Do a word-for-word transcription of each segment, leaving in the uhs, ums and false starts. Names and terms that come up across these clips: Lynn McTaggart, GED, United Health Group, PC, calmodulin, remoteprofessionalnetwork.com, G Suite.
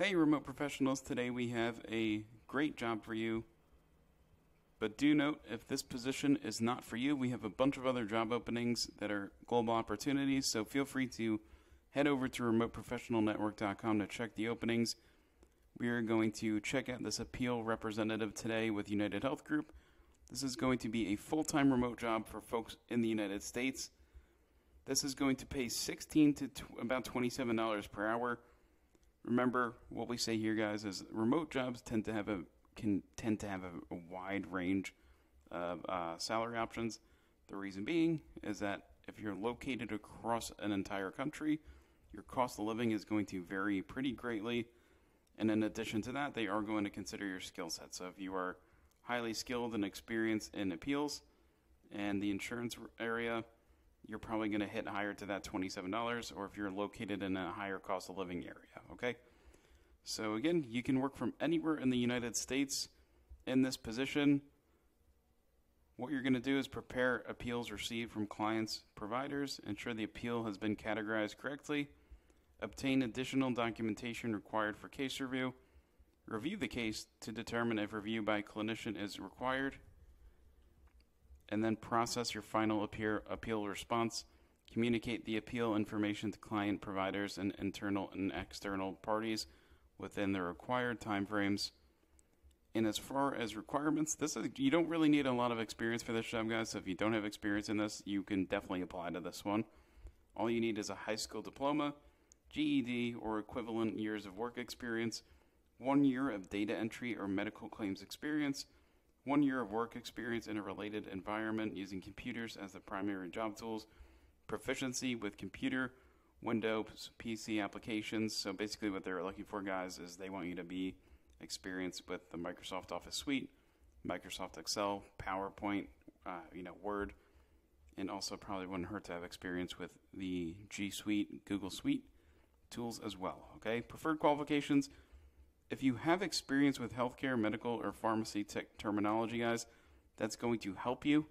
Hey remote professionals, today we have a great job for you, but do note if this position is not for you, we have a bunch of other job openings that are global opportunities, so feel free to head over to remote professional network dot com to check the openings. We are going to check out this appeal representative today with United Health Group. This is going to be a full-time remote job for folks in the United States. This is going to pay sixteen dollars to t- about twenty-seven dollars per hour. Remember what we say here, guys, is remote jobs tend to have a can tend to have a, a wide range of uh, salary options. The reason being is that if you're located across an entire country, your cost of living is going to vary pretty greatly. And in addition to that, they are going to consider your skill set. So if you are highly skilled and experienced in appeals and the insurance area, you're probably going to hit higher to that twenty-seven dollars, or if you're located in a higher cost of living area, okay? So again, you can work from anywhere in the United States in this position. What you're going to do is prepare appeals received from clients, providers, ensure the appeal has been categorized correctly, obtain additional documentation required for case review, review the case to determine if review by a clinician is required, and then process your final appeal response. Communicate the appeal information to client providers and internal and external parties within the required timeframes. And as far as requirements, this is you don't really need a lot of experience for this job, guys. So if you don't have experience in this, you can definitely apply to this one. All you need is a high school diploma, G E D, or equivalent years of work experience, one year of data entry or medical claims experience, one year of work experience in a related environment using computers as the primary job tools, proficiency with computer, Windows, P C applications. So basically what they're looking for, guys, is they want you to be experienced with the Microsoft Office Suite, Microsoft Excel, PowerPoint, uh, you know, Word, and also probably wouldn't hurt to have experience with the G Suite, Google Suite tools as well, okay? Preferred qualifications. If you have experience with healthcare, medical, or pharmacy tech terminology, guys, that's going to help you.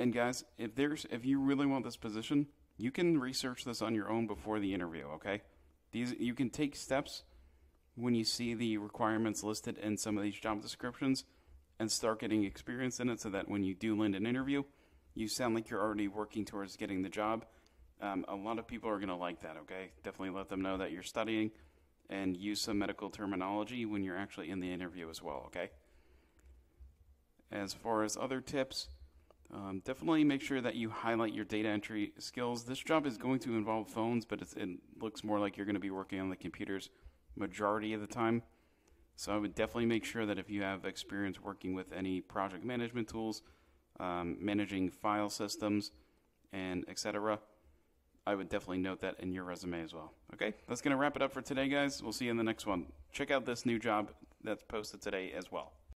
And guys, if there's if you really want this position, you can research this on your own before the interview, okay? These you can take steps when you see the requirements listed in some of these job descriptions and start getting experience in it so that when you do land an interview, you sound like you're already working towards getting the job. Um, a lot of people are going to like that, okay? Definitely let them know that you're studying and use some medical terminology when you're actually in the interview as well, okay? As far as other tips, um, definitely make sure that you highlight your data entry skills. This job is going to involve phones, but it's, it looks more like you're going to be working on the computers majority of the time. So I would definitely make sure that if you have experience working with any project management tools, um, managing file systems, and et cetera, I would definitely note that in your resume as well. Okay, that's going to wrap it up for today, guys. We'll see you in the next one. Check out this new job that's posted today as well.